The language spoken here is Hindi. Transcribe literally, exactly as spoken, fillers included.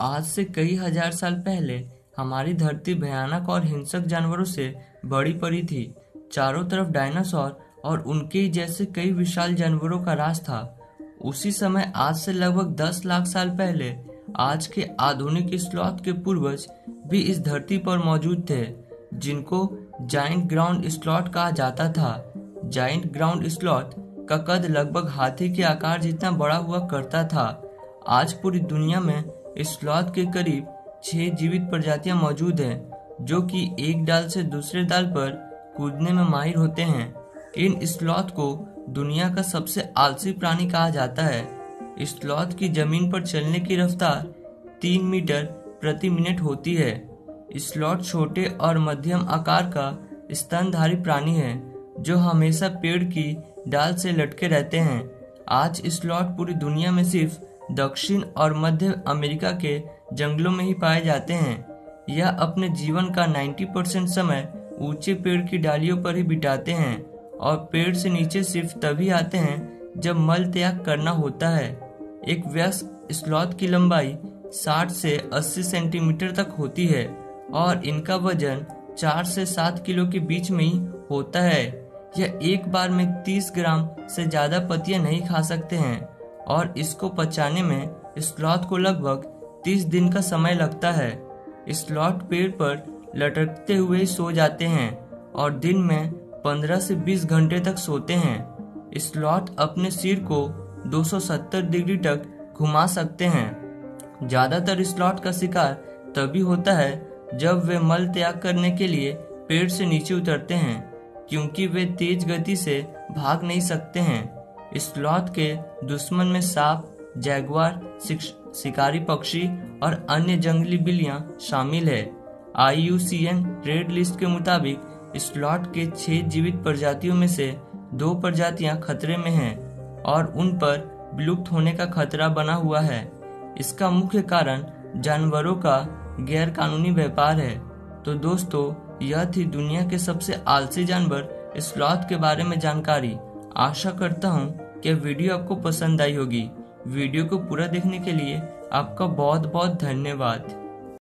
आज से कई हजार साल पहले हमारी धरती भयानक और हिंसक जानवरों से बड़ी पड़ी थी। चारों तरफ डायनासोर और उनके जैसे कई विशाल जानवरों का राज था। उसी समय आज से लगभग दस लाख साल पहले आज के आधुनिक स्लॉथ के पूर्वज भी इस धरती पर मौजूद थे, जिनको जाइंट ग्राउंड स्लॉथ कहा जाता था। जाइंट ग्राउंड स्लॉथ का कद लगभग हाथी के आकार जितना बड़ा हुआ करता था। आज पूरी दुनिया में स्लॉथ के करीब छह जीवित प्रजातियां मौजूद हैं, जो कि एक डाल से दूसरे डाल पर कूदने में माहिर होते हैं। इन स्लॉथ को दुनिया का सबसे आलसी प्राणी कहा जाता है। स्लॉथ की जमीन पर चलने की रफ्तार तीन मीटर प्रति मिनट होती है। स्लॉथ छोटे और मध्यम आकार का स्तनधारी प्राणी है, जो हमेशा पेड़ की डाल से लटके रहते हैं। आज स्लॉथ पूरी दुनिया में सिर्फ दक्षिण और मध्य अमेरिका के जंगलों में ही पाए जाते हैं। यह अपने जीवन का नब्बे परसेंट समय ऊंचे पेड़ की डालियों पर ही बिताते हैं और पेड़ से नीचे सिर्फ तभी आते हैं जब मल त्याग करना होता है। एक वयस्क स्लॉथ की लंबाई साठ से अस्सी सेंटीमीटर तक होती है और इनका वजन चार से सात किलो के बीच में ही होता है। यह एक बार में तीस ग्राम से ज़्यादा पत्तियां नहीं खा सकते हैं और इसको पचाने में स्लॉथ को लगभग तीस दिन का समय लगता है। स्लॉथ पेड़ पर लटकते हुए सो जाते हैं और दिन में पंद्रह से बीस घंटे तक सोते हैं। स्लॉथ अपने सिर को दो सौ सत्तर डिग्री तक घुमा सकते हैं। ज़्यादातर स्लॉथ का शिकार तभी होता है जब वे मल त्याग करने के लिए पेड़ से नीचे उतरते हैं, क्योंकि वे तेज गति से भाग नहीं सकते हैं। स्लॉथ के दुश्मन में सांप, जैगुआर, शिकारी पक्षी और अन्य जंगली बिल्लियां शामिल है। I U C N red list के मुताबिक स्लॉथ के छह जीवित प्रजातियों में से दो प्रजातियां खतरे में हैं और उन पर विलुप्त होने का खतरा बना हुआ है। इसका मुख्य कारण जानवरों का गैरकानूनी व्यापार है। तो दोस्तों, यह थी दुनिया के सबसे आलसी जानवर स्लॉथ के बारे में जानकारी। आशा करता हूँ कि वीडियो आपको पसंद आई होगी। वीडियो को पूरा देखने के लिए आपका बहुत बहुत धन्यवाद।